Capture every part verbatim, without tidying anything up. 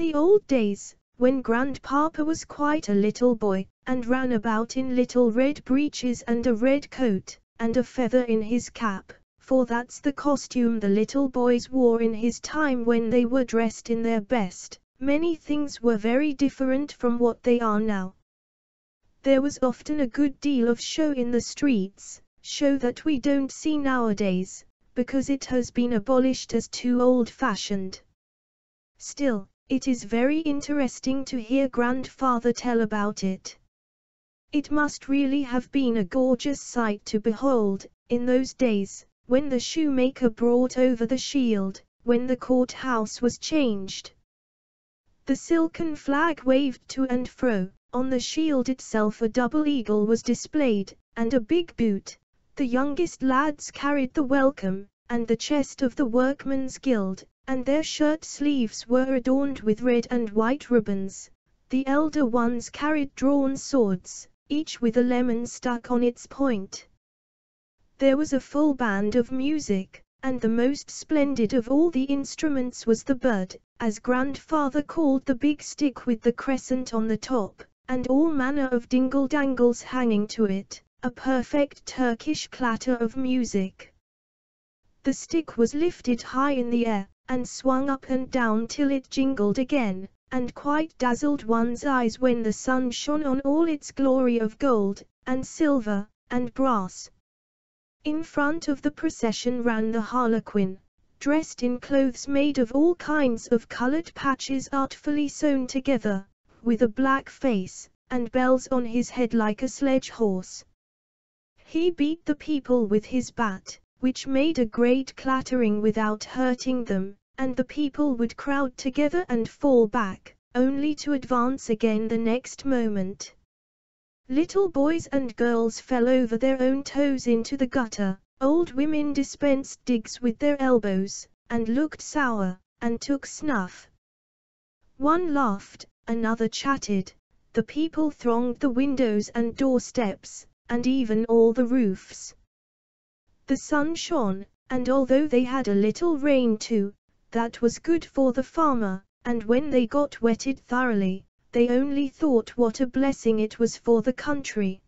In the old days, when Grandpapa was quite a little boy, and ran about in little red breeches and a red coat, and a feather in his cap, for that's the costume the little boys wore in his time when they were dressed in their best, many things were very different from what they are now. There was often a good deal of show in the streets, show that we don't see nowadays, because it has been abolished as too old-fashioned. Still, it is very interesting to hear Grandfather tell about it. It must really have been a gorgeous sight to behold, in those days, when the shoemaker brought over the shield, when the courthouse was changed. The silken flag waved to and fro, on the shield itself a double eagle was displayed, and a big boot. The youngest lads carried the welcome, and the chest of the workmen's guild, and their shirt sleeves were adorned with red and white ribbons. The elder ones carried drawn swords, each with a lemon stuck on its point. There was a full band of music, and the most splendid of all the instruments was the bird, as Grandfather called the big stick with the crescent on the top, and all manner of dingle-dangles hanging to it, a perfect Turkish clatter of music. The stick was lifted high in the air, and swung up and down till it jingled again, and quite dazzled one's eyes when the sun shone on all its glory of gold, and silver, and brass. In front of the procession ran the harlequin, dressed in clothes made of all kinds of coloured patches artfully sewn together, with a black face, and bells on his head like a sledge horse. He beat the people with his bat, which made a great clattering without hurting them, and the people would crowd together and fall back, only to advance again the next moment. Little boys and girls fell over their own toes into the gutter, old women dispensed digs with their elbows, and looked sour, and took snuff. One laughed, another chatted, the people thronged the windows and doorsteps, and even all the roofs. The sun shone, and although they had a little rain too, that was good for the farmer, and when they got wetted thoroughly, they only thought what a blessing it was for the country.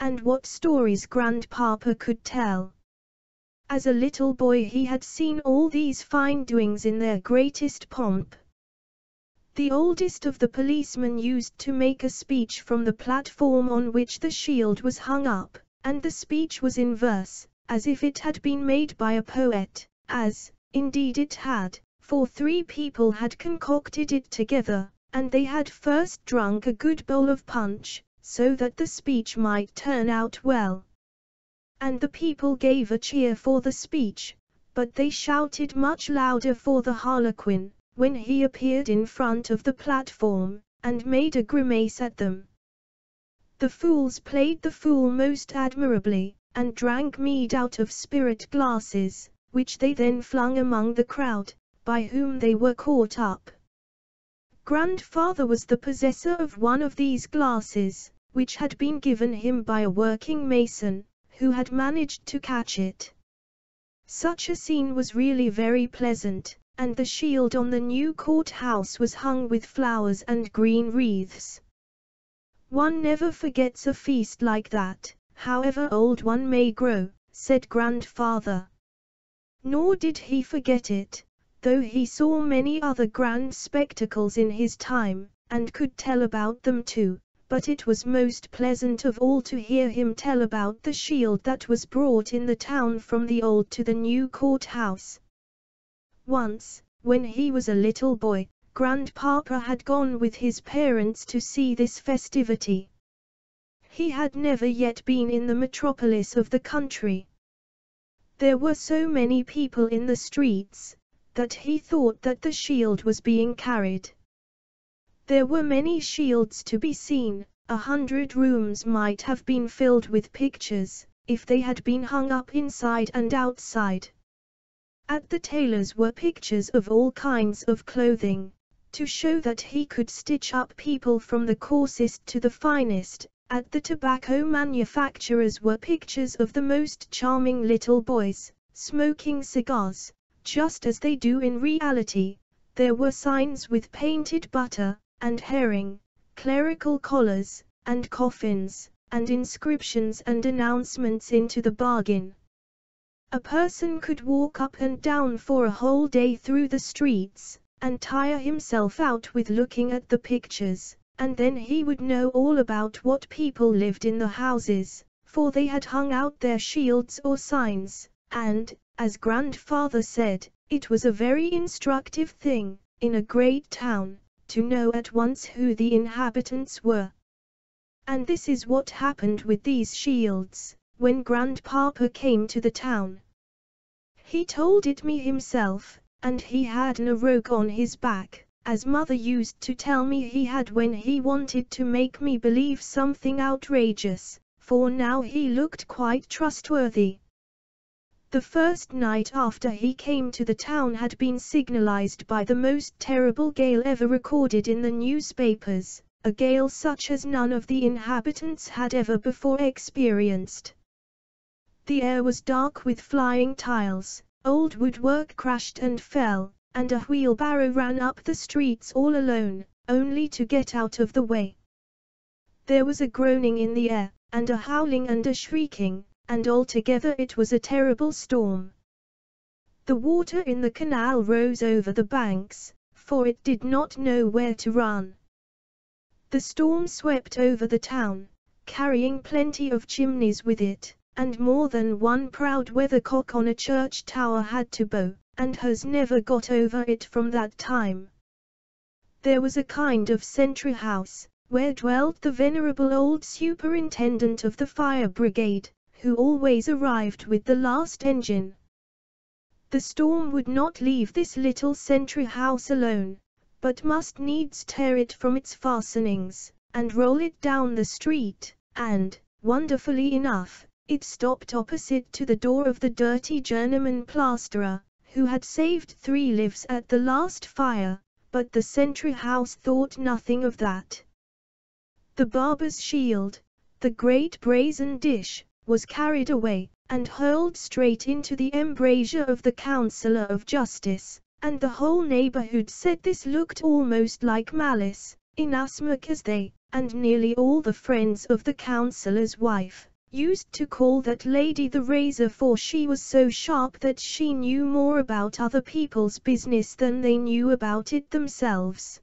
And what stories Grandpapa could tell! As a little boy he had seen all these fine doings in their greatest pomp. The oldest of the policemen used to make a speech from the platform on which the shield was hung up, and the speech was in verse, as if it had been made by a poet, as, indeed it had, for three people had concocted it together, and they had first drunk a good bowl of punch, so that the speech might turn out well. And the people gave a cheer for the speech, but they shouted much louder for the harlequin, when he appeared in front of the platform, and made a grimace at them. The fools played the fool most admirably, and drank mead out of spirit glasses, which they then flung among the crowd, by whom they were caught up. Grandfather was the possessor of one of these glasses, which had been given him by a working mason, who had managed to catch it. Such a scene was really very pleasant, and the shield on the new courthouse was hung with flowers and green wreaths. One never forgets a feast like that, however old one may grow, said Grandfather. Nor did he forget it, though he saw many other grand spectacles in his time, and could tell about them too, but it was most pleasant of all to hear him tell about the shield that was brought in the town from the old to the new courthouse. Once, when he was a little boy, Grandpapa had gone with his parents to see this festivity. He had never yet been in the metropolis of the country. There were so many people in the streets, that he thought that the shield was being carried. There were many shields to be seen, a hundred rooms might have been filled with pictures, if they had been hung up inside and outside. At the tailor's were pictures of all kinds of clothing, to show that he could stitch up people from the coarsest to the finest. At the tobacco manufacturers were pictures of the most charming little boys, smoking cigars, just as they do in reality, There were signs with painted butter, and herring, clerical collars, and coffins, and inscriptions and announcements into the bargain. A person could walk up and down for a whole day through the streets, and tire himself out with looking at the pictures, and then he would know all about what people lived in the houses, for they had hung out their shields or signs, and, as grandfather said, it was a very instructive thing, in a great town, to know at once who the inhabitants were. And this is what happened with these shields, when Grandpapa came to the town. He told it me himself, and he had a rogue on his back, as mother used to tell me he had when he wanted to make me believe something outrageous, for now he looked quite trustworthy. The first night after he came to the town had been signalized by the most terrible gale ever recorded in the newspapers, a gale such as none of the inhabitants had ever before experienced. The air was dark with flying tiles, old woodwork crashed and fell, and a wheelbarrow ran up the streets all alone, only to get out of the way. There was a groaning in the air, and a howling and a shrieking, and altogether it was a terrible storm. The water in the canal rose over the banks, for it did not know where to run. The storm swept over the town, carrying plenty of chimneys with it, and more than one proud weathercock on a church tower had to bow, and has never got over it from that time. There was a kind of sentry house, where dwelt the venerable old superintendent of the fire brigade, who always arrived with the last engine. The storm would not leave this little sentry house alone, but must needs tear it from its fastenings, and roll it down the street, and, wonderfully enough, it stopped opposite to the door of the dirty journeyman plasterer, who had saved three lives at the last fire, but the sentry house thought nothing of that. The barber's shield, the great brazen dish, was carried away, and hurled straight into the embrasure of the Councillor of Justice, and the whole neighbourhood said this looked almost like malice, inasmuch as they, and nearly all the friends of the Councillor's wife, used to call that lady the razor, for she was so sharp that she knew more about other people's business than they knew about it themselves.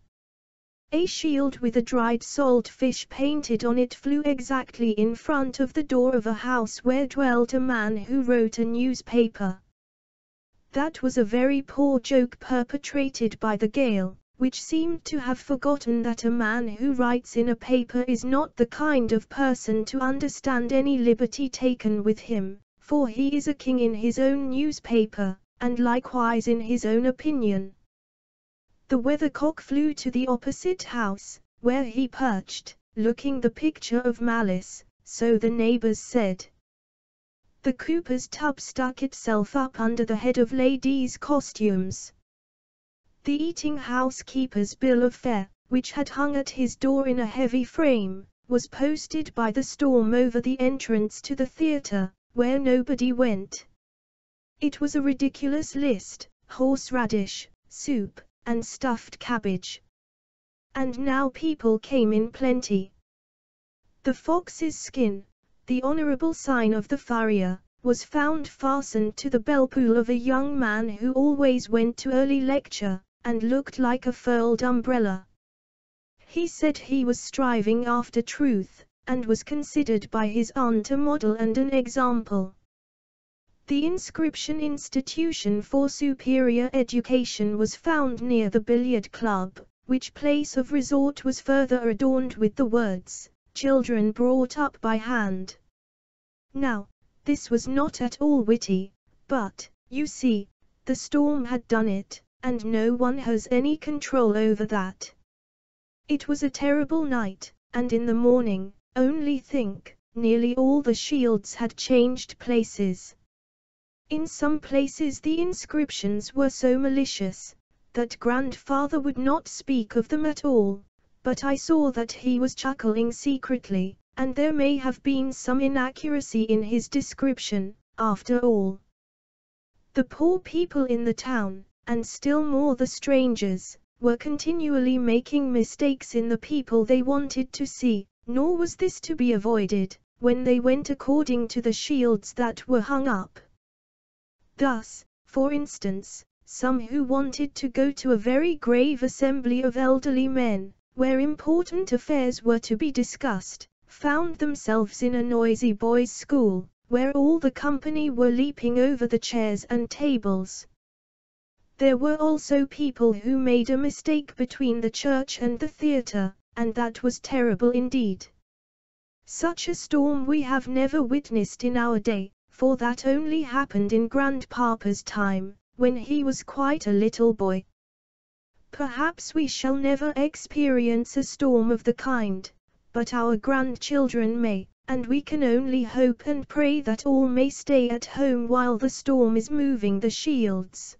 A shield with a dried salt fish painted on it flew exactly in front of the door of a house where dwelt a man who wrote a newspaper. That was a very poor joke perpetrated by the gale, which seemed to have forgotten that a man who writes in a paper is not the kind of person to understand any liberty taken with him, for he is a king in his own newspaper, and likewise in his own opinion. The weathercock flew to the opposite house, where he perched, looking the picture of malice, so the neighbours said. The cooper's tub stuck itself up under the head of ladies' costumes. The eating-house keeper's bill of fare, which had hung at his door in a heavy frame, was posted by the storm over the entrance to the theatre, where nobody went. It was a ridiculous list: horseradish, soup, and stuffed cabbage. And now people came in plenty. The fox's skin, the honourable sign of the farrier, was found fastened to the bell-pull of a young man who always went to early lecture, and looked like a furled umbrella. He said he was striving after truth, and was considered by his aunt a model and an example. The inscription Institution for Superior Education was found near the billiard club, which place of resort was further adorned with the words, "Children brought up by hand." Now, this was not at all witty, but, you see, the storm had done it, and no one has any control over that. It was a terrible night, and in the morning, only think, nearly all the shields had changed places. In some places the inscriptions were so malicious, that grandfather would not speak of them at all, but I saw that he was chuckling secretly, and there may have been some inaccuracy in his description, after all. The poor people in the town, and still more the strangers, were continually making mistakes in the people they wanted to see, nor was this to be avoided, when they went according to the shields that were hung up. Thus, for instance, some who wanted to go to a very grave assembly of elderly men, where important affairs were to be discussed, found themselves in a noisy boys' school, where all the company were leaping over the chairs and tables. There were also people who made a mistake between the church and the theatre, and that was terrible indeed. Such a storm we have never witnessed in our day, for that only happened in Grandpapa's time, when he was quite a little boy. Perhaps we shall never experience a storm of the kind, but our grandchildren may, and we can only hope and pray that all may stay at home while the storm is moving the shields.